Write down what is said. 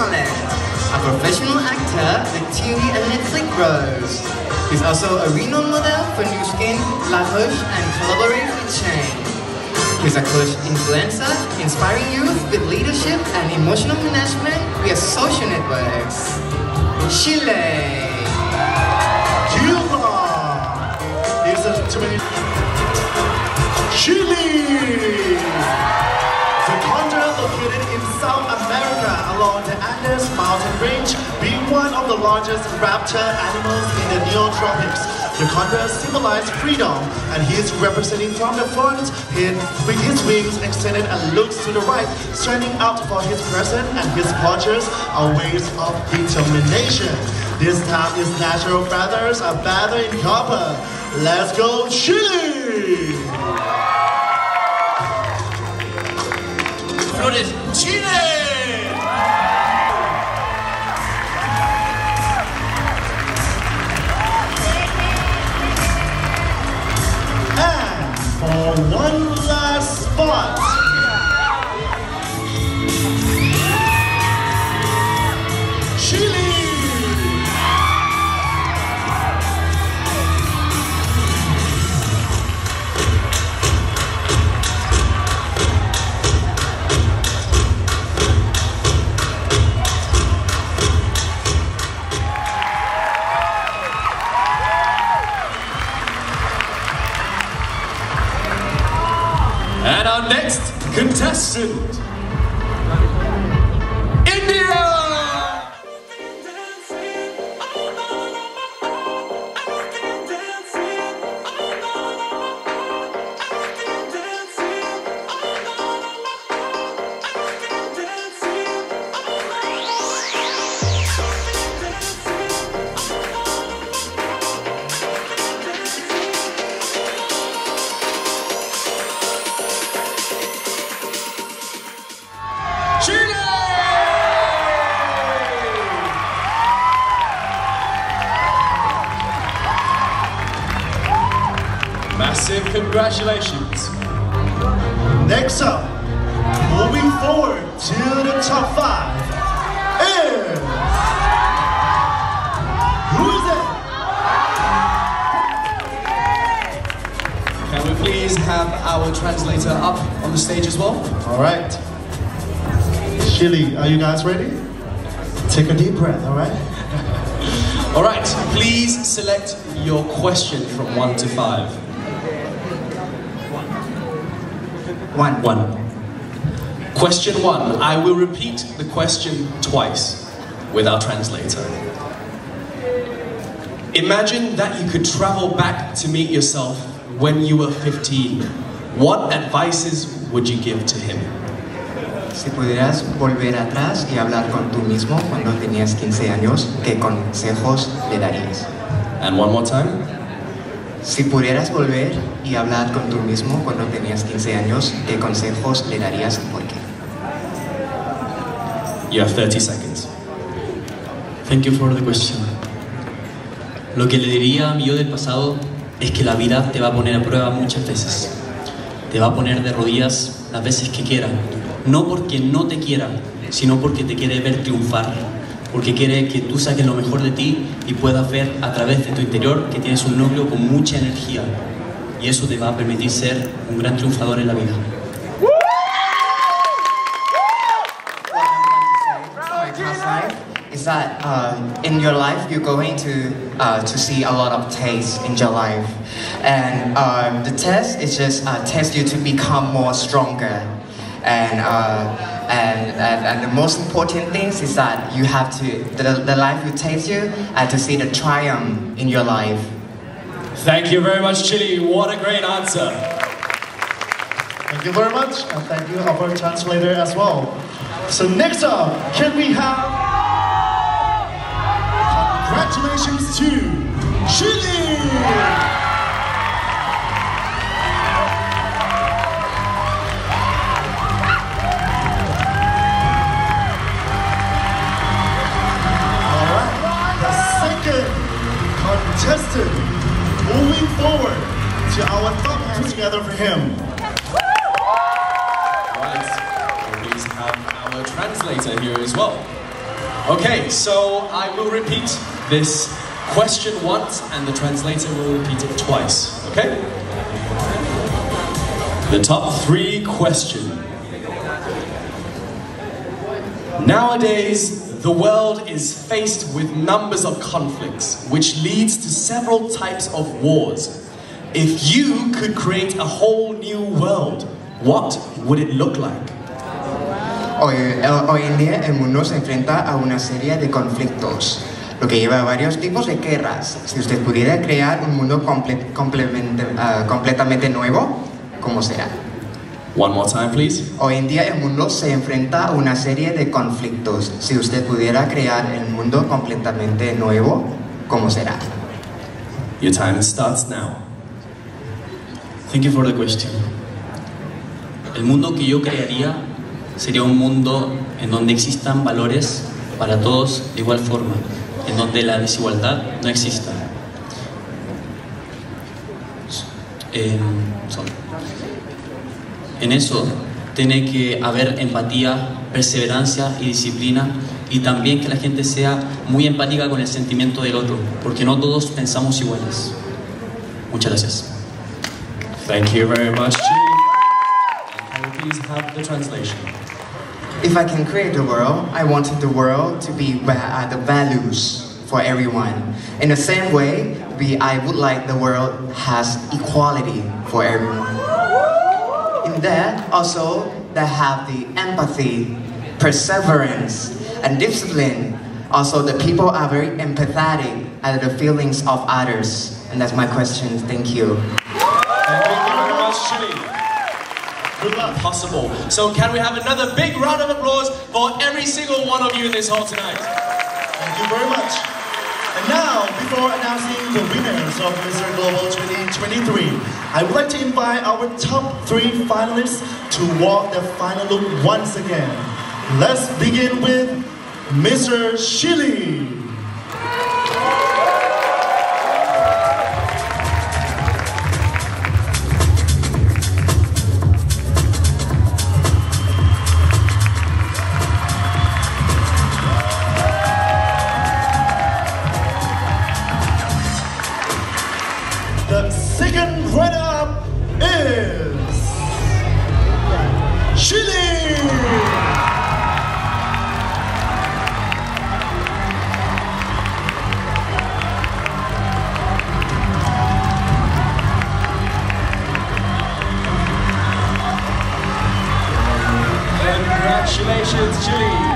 iconic, a professional actor with TV and Netflix roles. He's also a renowned model for New Skin, La Roche, and collaborates with Chanel. He's a coach influencer, inspiring youth with leadership and emotional management via social networks. Chile. Cuba. Here's a 20. Chile. The continent located in South America along the Andes mountain range, being one of the largest raptor animals in the Neotropics. The condor symbolizes freedom, and he is representing from the front with his wings extended and looks to the right, standing out for his presence, and his postures are ways of determination. This time his natural feathers are battered in copper. Let's go Chile! Chile! One last spot. Chile. And our next contestant, India! Massive congratulations. Next up, moving forward to the top 5 is... Who is it? Can we please have our translator up on the stage as well? Alright. Chile, are you guys ready? Take a deep breath, alright? Alright, please select your question from 1 to 5. One. Question 1. I will repeat the question twice with our translator. Imagine that you could travel back to meet yourself when you were 15. What advices would you give to him? Si pudieras volver atrás y hablar con tú mismo cuando tenías 15 años, ¿qué consejos le darías? And one more time. Si pudieras volver y hablar con tú mismo cuando tenías 15 años, ¿qué consejos le darías y por qué? You have 30 seconds. Thank you for the question. Lo que le diría a mi yo del pasado es que la vida te va a poner a prueba muchas veces. Te va a poner de rodillas las veces que quiera. No porque no te quiera, sino porque te quiere ver triunfar. Porque quiere que tú saques lo mejor de ti y puedas ver a través de tu interior que tienes un núcleo con mucha energía. Y eso te va a permitir ser un gran triunfador en la vida. Is that in your life you're going to see a lot of tests in your life, and the test is just test you to become more stronger. And the most important things is that you have to, the life will take you and to see the triumph in your life. Thank you very much, Chile. What a great answer. Thank you very much, and thank you our translator as well. So next up, can we have... Congratulations to Chile! Contestant, moving forward to our top hands together for him. Right, please have our translator here as well. Okay, so I will repeat this question once and the translator will repeat it twice, okay? The top three question. Nowadays, the world is faced with numbers of conflicts, which leads to several types of wars. If you could create a whole new world, what would it look like? Hoy en día el mundo se enfrenta a una serie de conflictos, lo que lleva a varios tipos de guerras. Si usted pudiera crear un mundo completamente nuevo, ¿cómo será? One more time, please. Hoy en día el mundo se enfrenta a una serie de conflictos. Si usted pudiera crear el mundo completamente nuevo, ¿cómo será? Your time starts now. Thank you for the question. El mundo que yo crearía sería un mundo en donde existan valores para todos de igual forma, en donde la desigualdad no exista. En eso tiene que haber empatía, perseverancia y disciplina, y también que la gente sea muy empática con el sentimiento del otro, porque no todos pensamos iguales. Muchas gracias. Thank you very much. Please have the translation. If I can create the world, I wanted the world to be where are the values for everyone. In the same way, I would like the world has equality for everyone. In there, also, they have the empathy, perseverance, and discipline. Also, the people are very empathetic at the feelings of others. And that's my question. Thank you. Thank you very much, Chile. Good luck. Possible. So can we have another big round of applause for every single one of you in this hall tonight? Thank you very much. And now, before announcing the winners of Mr. Global 2023, I would like to invite our top three finalists to walk the final loop once again. Let's begin with Mr. Shilly. Congratulations, Chile!